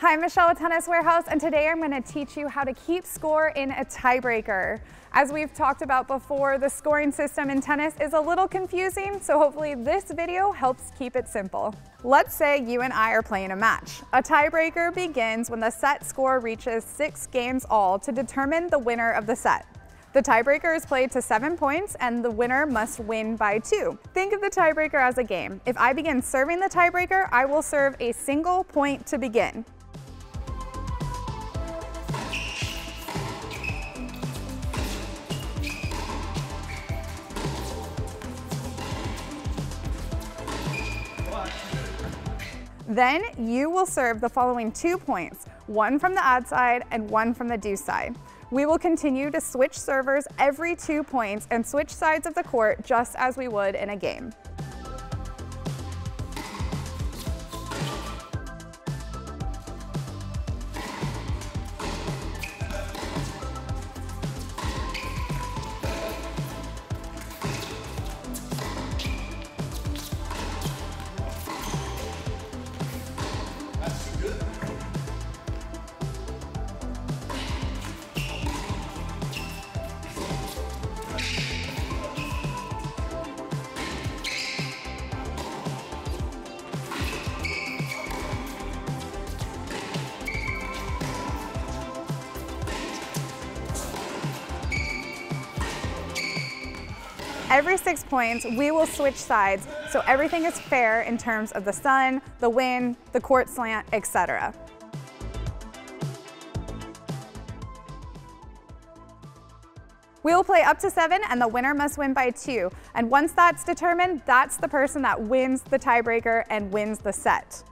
Hi, I'm Michelle with Tennis Warehouse, and today I'm going to teach you how to keep score in a tiebreaker. As we've talked about before, the scoring system in tennis is a little confusing, so hopefully this video helps keep it simple. Let's say you and I are playing a match. A tiebreaker begins when the set score reaches 6 games all to determine the winner of the set. The tiebreaker is played to 7 points, and the winner must win by 2. Think of the tiebreaker as a game. If I begin serving the tiebreaker, I will serve a single point to begin. Then you will serve the following 2 points, one from the odd side and one from the due side. We will continue to switch servers every 2 points and switch sides of the court just as we would in a game. Every 6 points, we will switch sides, so everything is fair in terms of the sun, the wind, the court slant, etc. We will play up to 7, and the winner must win by 2. And once that's determined, that's the person that wins the tiebreaker and wins the set.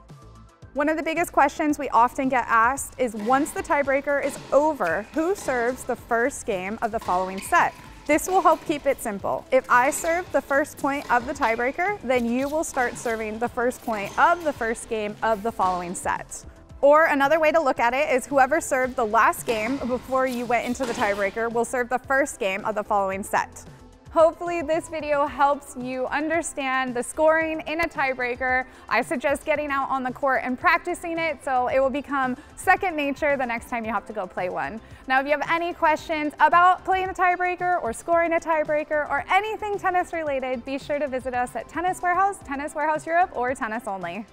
One of the biggest questions we often get asked is, once the tiebreaker is over, who serves the first game of the following set? This will help keep it simple. If I serve the first point of the tiebreaker, then you will start serving the first point of the first game of the following set. Or another way to look at it is, whoever served the last game before you went into the tiebreaker will serve the first game of the following set. Hopefully this video helps you understand the scoring in a tiebreaker. I suggest getting out on the court and practicing it so it will become second nature the next time you have to go play one. Now, if you have any questions about playing a tiebreaker or scoring a tiebreaker or anything tennis related, be sure to visit us at Tennis Warehouse, Tennis Warehouse Europe, or Tennis Only.